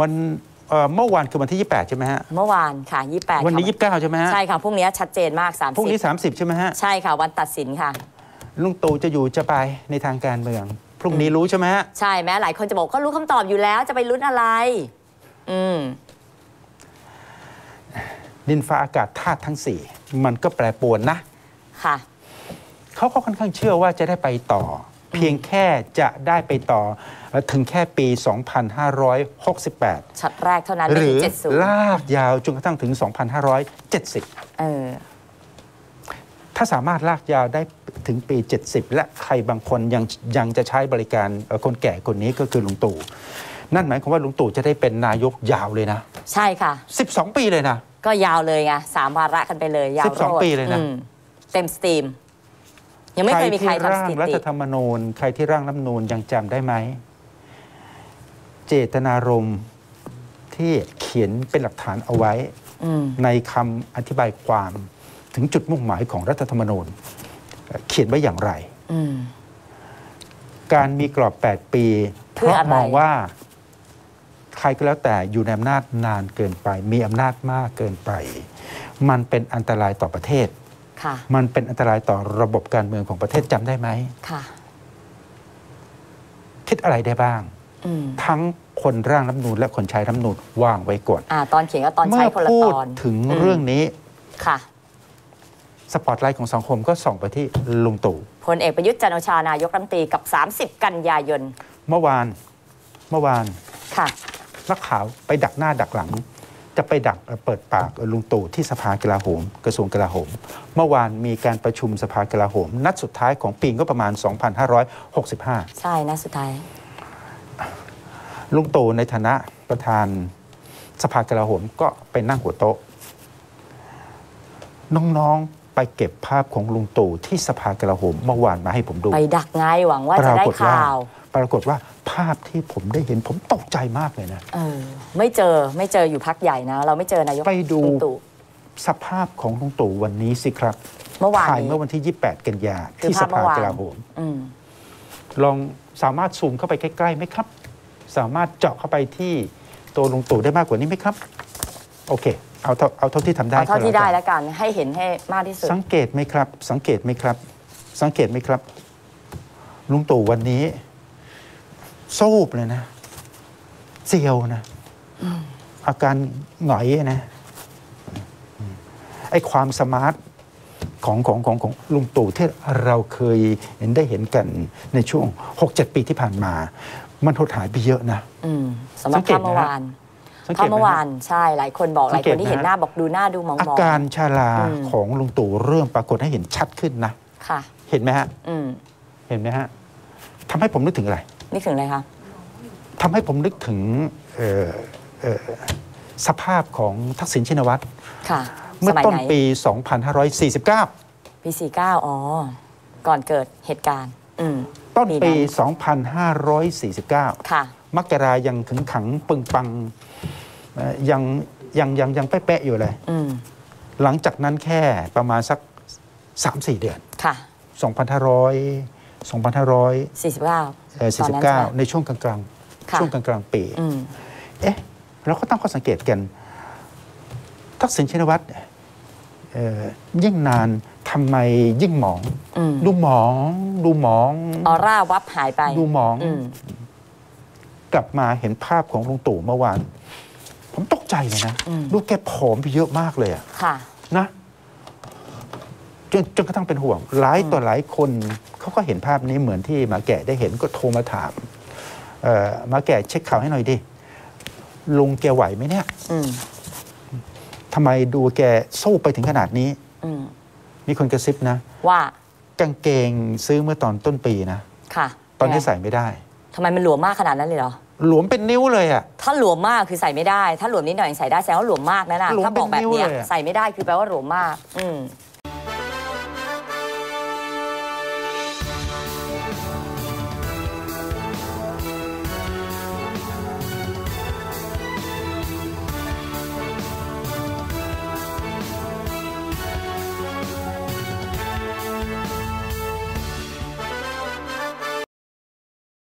วันเมื่อวานคือวันที่28ใช่ไหมฮะเมื่อวานค่ะ28วันนี้29ใช่ไหมฮะใช่ค่ะพรุ่งนี้ชัดเจนมาก30พรุ่งนี้30ใช่ไหมฮะใช่ค่ะวันตัดสินค่ะลุงตู่จะอยู่จะไปในทางการเมืองพรุ่งนี้รู้ใช่ไหมฮะใช่แม้หลายคนจะบอกก็รู้คำตอบอยู่แล้วจะไปลุ้นอะไรดินฟ้าอากาศธาตุทั้ง4มันก็แปรปรวนนะค่ะเขาก็ค่อนข้างเชื่อว่าจะได้ไปต่อเพียงแค่จะได้ไปต่อถึงแค่ปี2568ชัดแรกเท่านั้นหรือลากยาวจนกระทั่งถึง2570ถ้าสามารถลากยาวได้ถึงปี70และใครบางคนยังจะใช้บริการคนแก่คนนี้ก็คือลุงตู่นั่นหมายความว่าลุงตู่จะได้เป็นนายกยาวเลยนะใช่ค่ะ12ปีเลยนะก็ยาวเลยไง3วาระกันไปเลยยาว12ปีเลยนะเต็มสตรีมยังไม่เคยมีใครร่างรัฐธรรมนูญใครที่ร่างรัฐธรรมนูญยังจำได้ไหมเจตนารมณ์ที่เขียนเป็นหลักฐานเอาไว้ในคำอธิบายความถึงจุดมุ่งหมายของรัฐธรรมนูญเขียนไว้อย่างไรการมีกรอบ8ปีเพราะมองว่าใครก็แล้วแต่อยู่ในอำนาจนานเกินไปมีอำนาจมากเกินไปมันเป็นอันตรายต่อประเทศมันเป็นอันตรายต่อระบบการเมืองของประเทศจำได้ไหมคิดอะไรได้บ้างทั้งคนร่างรัฐธรรมนูญและคนใช้รัฐธรรมนูญวางไว้ก่อนตอนเขียนกับตอนใช้คนละตอนเมื่อพูดถึงเรื่องนี้ค่ะสปอตไลท์ของสังคมก็ส่องไปที่ลุงตู่พลเอกประยุทธ์จันทร์โอชานายกรัฐมนตรีกับ30กันยายนเมื่อวานค่ะนักข่าวไปดักหน้าดักหลังจะไปดักเปิดปากลุงตู่ที่สภากลาโหมกระทรวงกลาโหมเมื่อวานมีการประชุมสภากลาโหมนัดสุดท้ายของปีก็ประมาณ2565ใช่นัดสุดท้ายลุงตู่ในฐานะประธานสภากลาโหมก็ไปนั่งหัวโต๊ะน้องๆไปเก็บภาพของลุงตู่ที่สภากลาโหมเมื่อวานมาให้ผมดูไปดักไงหวังว่าจะได้ข่าวปรากฏว่าภาพที่ผมได้เห็นผมตกใจมากเลยนะไม่เจออยู่พักใหญ่นะเราไม่เจอนายกไปดูสภาพของลุงตู่วันนี้สิครับถ่ายเมื่อวันที่28กันยาที่สภากลาโหมลองสามารถซูมเข้าไปใกล้ๆไหมครับสามารถเจาะเข้าไปที่ตัวลุงตู่ได้มากกว่านี้ไหมครับโอเคเอาเท่าที่ทำได้เท่าที่ได้แล้วกันให้เห็นให้มากที่สุดสังเกตไหมครับลุงตู่วันนี้ซูบเลยนะเซียวนะอาการหงอยนะไอ้ความสมาร์ทของลุงตู่ที่เราเคยเห็นกันในช่วง 6-7 ปีที่ผ่านมามันหดหายไปเยอะนะสังเกตไหมครับเพราะเมื่อวานใช่หลายคนบอกหลายคนที่เห็นหน้าบอกดูหน้าดูมองอาการชราของลุงตู่เริ่มปรากฏให้เห็นชัดขึ้นนะค่ะเห็นไหมฮะเห็นไหมฮะทำให้ผมนึกถึงอะไรคะทำให้ผมนึกถึงสภาพของทักษิณชินวัตรค่ะเมื่อต้นปี2549ปี49ก่อนเกิดเหตุการณ์ต้นปี2549ค่ะมกรายังขึงขังปึงปังยังเป๊ะๆอยู่เลยหลังจากนั้นแค่ประมาณสัก 3-4 เดือนค่ะ2549ในช่วงกลางปีเราก็ตั้งข้อสังเกตกันทักษิณชินวัตรยิ่งนานทำไมยิ่งหมองดูหมองออร่าวับหายไปดูหมองกลับมาเห็นภาพของลุงตู่เมื่อวานผมตกใจเลยนะดูแกผอมไปเยอะมากเลยอะนะจนกระทั่งเป็นห่วงหลายต่อหลายคนเขาก็เห็นภาพนี้เหมือนที่มาแก่ได้เห็นก็โทรมาถามมาแก่เช็คข่าวให้หน่อยดิลุงแกไหวไหมเนี่ยทำไมดูแกสู้ไปถึงขนาดนี้มีคนกระซิบนะว่ากางเกงซื้อเมื่อตอนต้นปีนะตอนนี้ใส่ไม่ได้ทำไมมันหลวมมากขนาดนั้นเลยเหรอหลวมเป็นนิ้วเลยอ่ะถ้าหลวมมากคือใส่ไม่ได้ถ้าหลวมนิดหน่อยใส่ได้แสดงว่าหลวมมากนะถ้าบอกแบบนี้ใส่ไม่ได้คือแปลว่าหลวมมาก